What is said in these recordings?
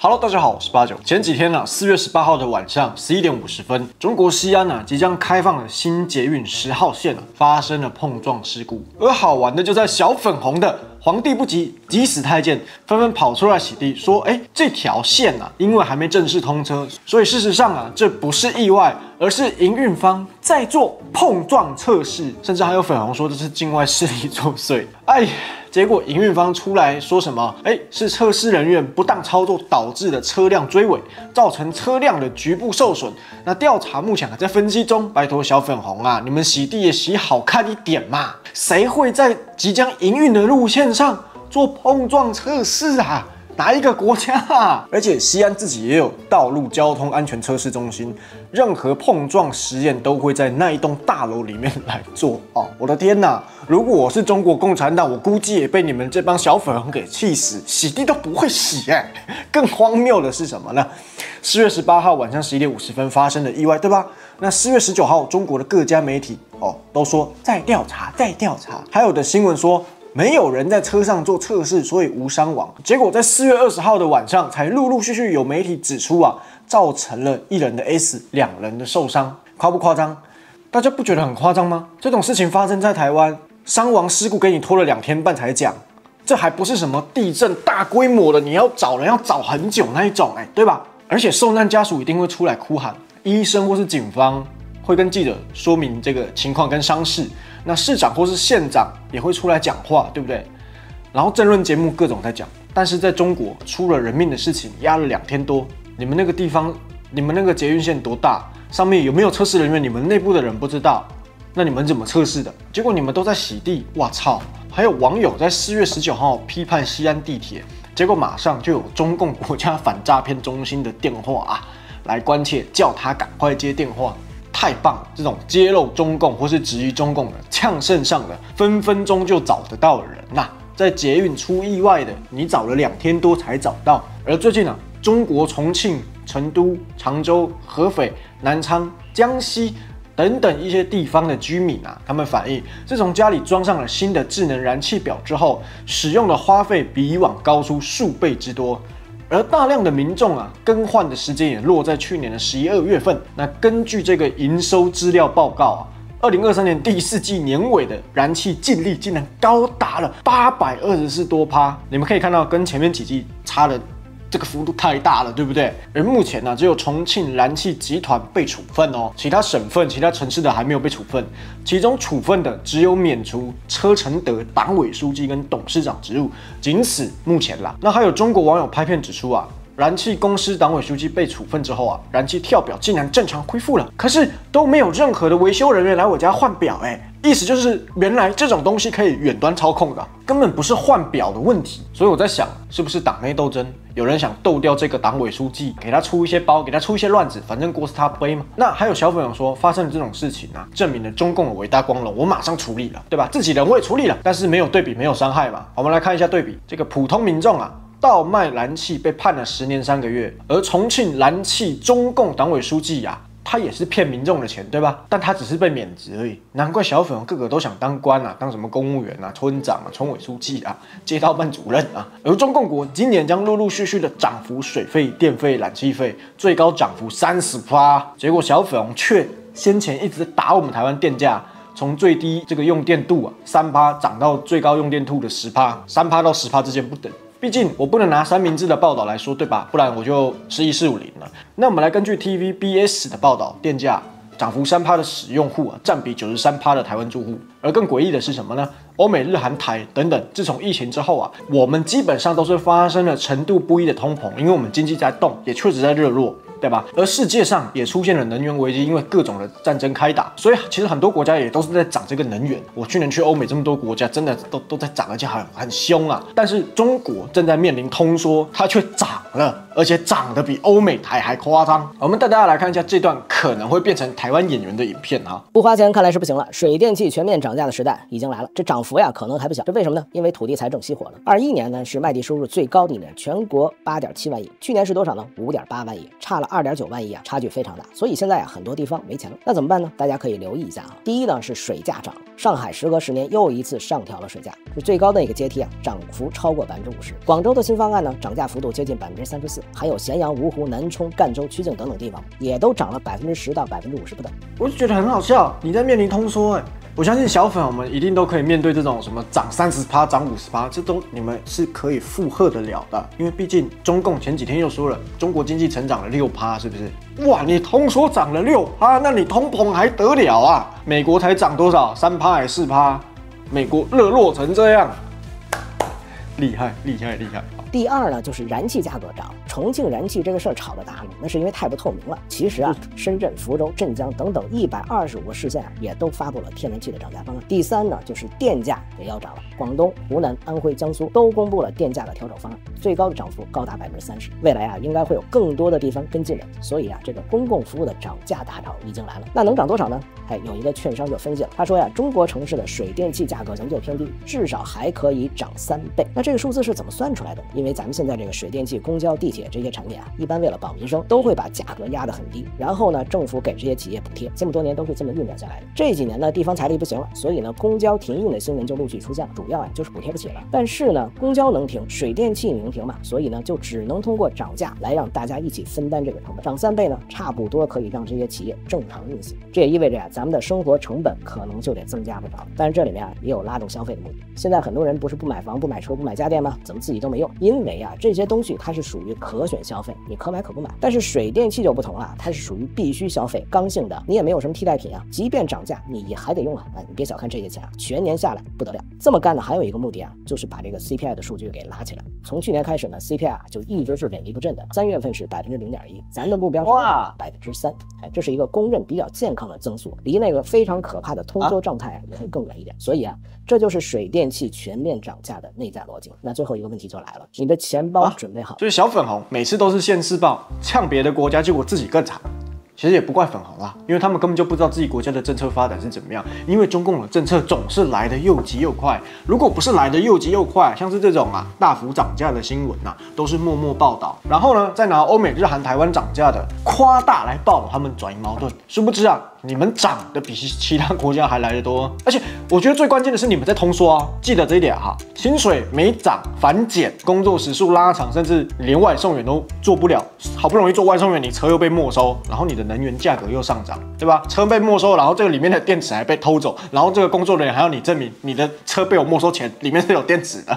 Hello， 大家好，我是89。前几天4月18号的晚上11点50分，中国西安即将开放的新捷运10号线发生了碰撞事故。而好玩的就在小粉红的皇帝不急急死太监纷纷跑出来洗地，说：“哎，这条线因为还没正式通车，所以事实上这不是意外，而是营运方在做碰撞测试。”甚至还有粉红说这是境外势力作祟。哎。 结果营运方出来说什么？哎，是测试人员不当操作导致的车辆追尾，造成车辆的局部受损。那调查目前还在分析中。拜托小粉红你们洗地也洗好看一点嘛！谁会在即将营运的路线上做碰撞测试啊？ 哪一个国家啊？而且西安自己也有道路交通安全测试中心，任何碰撞实验都会在那一栋大楼里面来做哦。我的天哪！如果我是中国共产党，我估计也被你们这帮小粉红给气死，洗地都不会洗哎。更荒谬的是什么呢？4月18号晚上11点50分发生的意外，对吧？那4月19号，中国的各家媒体都说在调查，在调查，还有的新闻说。 没有人在车上做测试，所以无伤亡。结果在4月20号的晚上，才陆陆续续有媒体指出造成了1人的 S， 2人的受伤，夸不夸张？大家不觉得很夸张吗？这种事情发生在台湾，伤亡事故给你拖了2天半才讲，这还不是什么地震大规模的，你要找人要找很久那一种，哎，对吧？而且受难家属一定会出来哭喊，医生或是警方。 会跟记者说明这个情况跟伤势，那市长或是县长也会出来讲话，对不对？然后政论节目各种在讲，但是在中国出了人命的事情压了2天多，你们那个地方，你们那个捷运线多大？上面有没有测试人员？你们内部的人不知道，那你们怎么测试的？结果你们都在洗地，哇操！还有网友在4月19号批判西安地铁，结果马上就有中共国家反诈骗中心的电话来关切，叫他赶快接电话。 太棒了！这种揭露中共或是质疑中共的、呛圣上的，分分钟就找得到人呐。在捷运出意外的，你找了2天多才找到。而最近中国重庆、成都、常州、合肥、南昌、江西等等一些地方的居民他们反映，自从家里装上了新的智能燃气表之后，使用的花费比以往高出数倍之多。 而大量的民众更换的时间也落在去年的11、2月份。那根据这个营收资料报告2023年第4季年尾的燃气净利竟然高达了824多%。你们可以看到，跟前面几季差的这个幅度太大了，对不对？而目前只有重庆燃气集团被处分哦，其他省份、其他城市的还没有被处分。其中处分的只有免除车臣德党委书记跟董事长职务，仅此目前啦。那还有中国网友拍片指出燃气公司党委书记被处分之后燃气跳表竟然正常恢复了，可是都没有任何的维修人员来我家换表意思就是原来这种东西可以远端操控的，根本不是换表的问题。所以我在想，是不是党内斗争，有人想斗掉这个党委书记，给他出一些包，给他出一些乱子，反正锅是他背嘛。那还有小粉友说，发生了这种事情证明了中共的伟大光荣，我马上处理了，对吧？自己人我也处理了，但是没有对比，没有伤害嘛。我们来看一下对比，这个普通民众倒卖燃气被判了10年3个月，而重庆燃气中共党委书记他也是骗民众的钱，对吧？但他只是被免职而已。难怪小粉红个个都想当官当什么公务员村长村委书记街道办主任而中共国今年将陆陆续续的涨幅水费、电费、燃气费，最高涨幅30%。结果小粉红却先前一直打我们台湾电价。 从最低这个用电度3%涨到最高用电度的10%，3%到10%之间不等。毕竟我不能拿三明治的报道来说，对吧？不然我就11450了。那我们来根据 TVBS 的报道，电价涨幅3%的使用户占比93%的台湾住户。而更诡异的是什么呢？欧美日韩台等等，自从疫情之后我们基本上都是发生了程度不一的通膨，因为我们经济在动，也确实在热络。 对吧？而世界上也出现了能源危机，因为各种的战争开打，所以其实很多国家也都是在涨这个能源。我去年去欧美这么多国家，真的都在涨，而且很凶啊！但是中国正在面临通缩，它却涨了，而且涨得比欧美台还夸张。我们带大家来看一下这段可能会变成台湾演员的影片不花钱看来是不行了，水电气全面涨价的时代已经来了，这涨幅可能还不小。这为什么呢？因为土地财政熄火了。21年呢是卖地收入最高的一年，全国8.7万亿，去年是多少呢？5.8万亿，差了。2.9万亿啊，差距非常大。所以现在啊，很多地方没钱了，那怎么办呢？大家可以留意一下啊。第一呢是水价涨，上海时隔10年又一次上调了水价，是最高的一个阶梯啊，涨幅超过50%。广州的新方案呢，涨价幅度接近34%，还有咸阳、芜湖、南充、赣州、曲靖等等地方也都涨了10%到50%不等。我就觉得很好笑，你在面临通缩哎。 我相信小粉，我们一定都可以面对这种什么涨30%、涨50%，这都你们是可以负荷得了的，因为毕竟中共前几天又说了，中国经济成长了6%，是不是？哇，你通缩涨了6%，那你通膨还得了啊？美国才涨多少？3%还4%，美国热落成这样，厉害厉害厉害！ 第二呢，就是燃气价格涨。重庆燃气这个事儿炒得大呢，那是因为太不透明了。其实啊，深圳、福州、镇江等等125个市县啊，也都发布了天然气的涨价方案。第三呢，就是电价也要涨了。广东、湖南、安徽、江苏都公布了电价的调整方案，最高的涨幅高达30%。未来啊，应该会有更多的地方跟进的。所以啊，这个公共服务的涨价大潮已经来了。那能涨多少呢？哎，有一个券商就分析了，他说呀，中国城市的水电气价格仍旧偏低，至少还可以涨3倍。那这个数字是怎么算出来的？ 因为咱们现在这个水电气、公交、地铁这些产品啊，一般为了保民生，都会把价格压得很低，然后呢，政府给这些企业补贴，这么多年都是这么运转下来的。这几年呢，地方财力不行了，所以呢，公交停运的新闻就陆续出现了，主要啊就是补贴不起了。但是呢，公交能停，水电气能停嘛，所以呢，就只能通过涨价来让大家一起分担这个成本。涨3倍呢，差不多可以让这些企业正常运行。这也意味着啊，咱们的生活成本可能就得增加不少。但是这里面啊，也有拉动消费的目的。现在很多人不是不买房、不买车、不买家电吗？怎么自己都没用？ 因为啊，这些东西它是属于可选消费，你可买可不买。但是水电气就不同了，它是属于必须消费，刚性的，你也没有什么替代品啊。即便涨价，你也还得用啊。你别小看这些钱啊，全年下来不得了。这么干呢，还有一个目的啊，就是把这个 CPI 的数据给拉起来。从去年开始呢 ，CPI 啊就一直是萎靡不振的，3月份是0.1%，咱的目标是3%。哎，这是一个公认比较健康的增速，离那个非常可怕的通缩状态也会更远一点。所以啊，这就是水电气全面涨价的内在逻辑。那最后一个问题就来了。 你的钱包准备好？就是小粉红每次都是现世报，呛别的国家，结果自己更惨。其实也不怪粉红啊，因为他们根本就不知道自己国家的政策发展是怎么样。因为中共的政策总是来得又急又快，如果不是来得又急又快，像是这种啊大幅涨价的新闻啊，都是默默报道，然后呢再拿欧美、日韩、台湾涨价的夸大来报道他们转移矛盾。殊不知啊，你们涨的比其他国家还来得多。而且我觉得最关键的是你们在通缩啊，记得这一点哈、啊，薪水没涨反减，工作时数拉长，甚至连外送员都做不了。好不容易做外送员，你车又被没收，然后你的 能源价格又上涨，对吧？车被没收，然后这个里面的电池还被偷走，然后这个工作人员还要你证明你的车被我没收前里面是有电池的。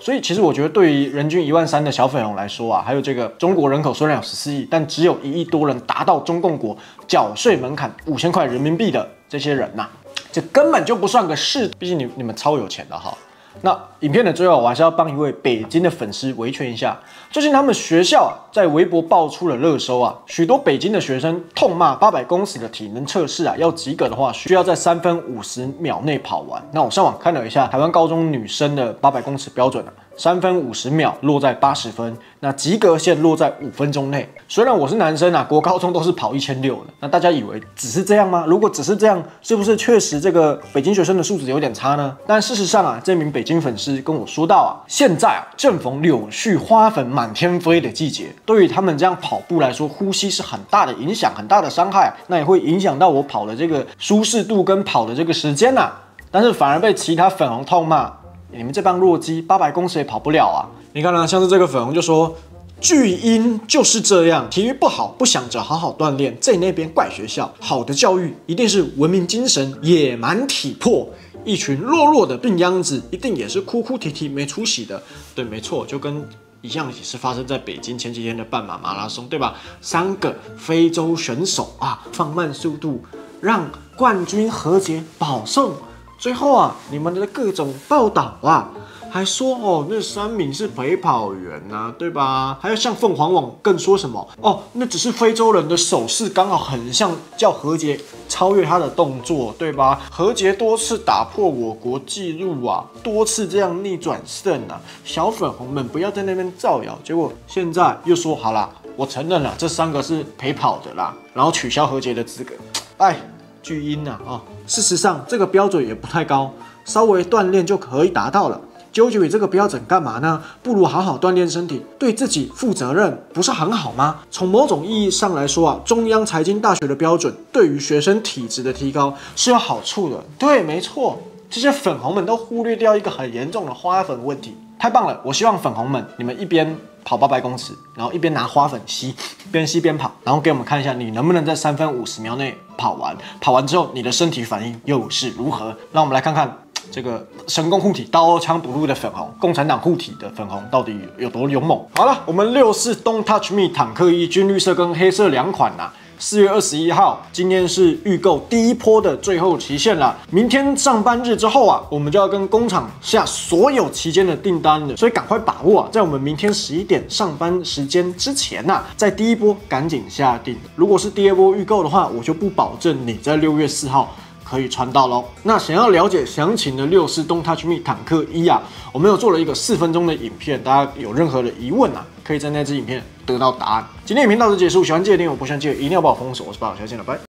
所以其实我觉得，对于人均13000的小粉红来说啊，还有这个中国人口虽然有14亿，但只有1亿多人达到中共国缴税门槛5000块人民币的这些人呐、啊，这根本就不算个事。毕竟你们超有钱的哈。 那影片的最后，我还是要帮一位北京的粉丝维权一下。最近他们学校啊，在微博爆出了热搜啊，许多北京的学生痛骂800公尺的体能测试啊，要及格的话，需要在3分50秒内跑完。那我上网看了一下，台湾高中女生的800公尺标准啊，3分50秒落在80分，那及格线落在5分钟内。虽然我是男生啊，国高中都是跑1600的，那大家以为只是这样吗？如果只是这样，是不是确实这个北京学生的素质有点差呢？但事实上啊，这名北京粉丝跟我说到啊，现在啊正逢柳絮花粉满天飞的季节，对于他们这样跑步来说，呼吸是很大的影响，很大的伤害，那也会影响到我跑的这个舒适度跟跑的这个时间呐、啊。但是反而被其他粉红痛骂，你们这帮弱鸡，800公尺也跑不了啊！你看啊，像是这个粉红就说，巨婴就是这样，体育不好，不想着好好锻炼，在那边怪学校，好的教育一定是文明精神、野蛮体魄。 一群弱弱的病秧子，一定也是哭哭啼啼、没出息的。对，没错，就跟一样也是发生在北京前几天的半马马拉松，对吧？3个非洲选手啊，放慢速度，让冠军何洁保送。最后啊，你们的各种报道啊，还说哦，那3名是陪跑员啊，对吧？还有像凤凰网更说什么哦，那只是非洲人的手势刚好很像，叫何洁 超越他的动作，对吧？何洁多次打破我国纪录啊，多次这样逆转胜啊！小粉红们不要在那边造谣，结果现在又说好啦，我承认了，这3个是陪跑的啦，然后取消何洁的资格。哎，巨婴啊！哦，事实上这个标准也不太高，稍微锻炼就可以达到了。纠结于这个标准干嘛呢？不如好好锻炼身体，对自己负责任，不是很好吗？从某种意义上来说啊，中央财经大学的标准对于学生体质的提高是有好处的。对，没错，这些粉红们都忽略掉一个很严重的花粉问题。太棒了！我希望粉红们，你们一边跑800公尺，然后一边拿花粉吸，边吸边跑，然后给我们看一下你能不能在3分50秒内跑完。跑完之后，你的身体反应又是如何？让我们来看看这个神功护体、刀枪不入的粉红，共产党护体的粉红到底有多勇猛？好了，我们64 Don't Touch Me 坦克衣，军绿色跟黑色2款啊。 4月21号，今天是预购第一波的最后期限了。明天上班日之后啊，我们就要跟工厂下所有期间的订单了，所以赶快把握啊，在我们明天11点上班时间之前啊，在第一波赶紧下订。如果是第二波预购的话，我就不保证你在6月4号。 可以穿到喽。那想要了解详情的64 Don't Touch Me 坦克衣啊，我们有做了一个4分钟的影片，大家有任何的疑问啊，可以在那支影片得到答案。今天影片到此结束，喜欢记得订阅，不喜欢记得一定要把我封锁。我是八小仙，拜拜。